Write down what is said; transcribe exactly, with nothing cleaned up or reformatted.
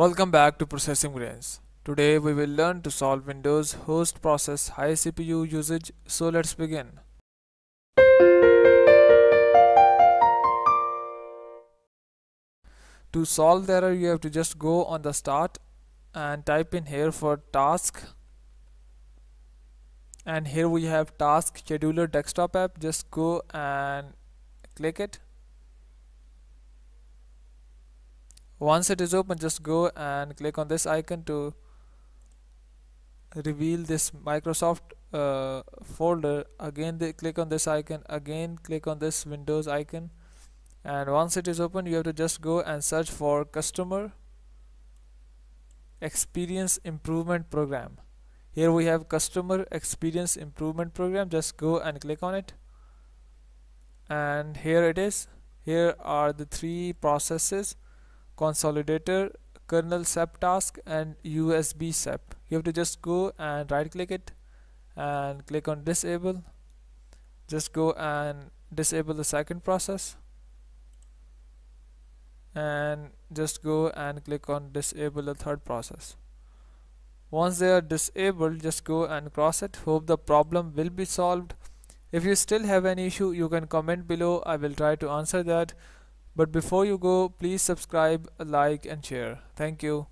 Welcome back to Processing Brains. Today we will learn to solve Windows host process high C P U usage, so let's begin. To solve the error, you have to just go on the start and type in here for task, and here we have Task Scheduler desktop app. Just go and click it. Once it is open, just go and click on this icon to reveal this Microsoft uh, folder. Again they click on this icon, again click on this Windows icon, and once it is open, you have to just go and search for Customer Experience Improvement Program. Here we have Customer Experience Improvement Program. Just go and click on it, and here it is. Here are the three processes: Consolidator, Kernel S A P task, and U S B S A P. You have to just go and right click it and click on disable. Just go and disable the second process, and just go and click on disable the third process. Once they are disabled, just go and cross it. Hope the problem will be solved. If you still have any issue, you can comment below. I will try to answer that. But before you go, please subscribe, like and share. Thank you.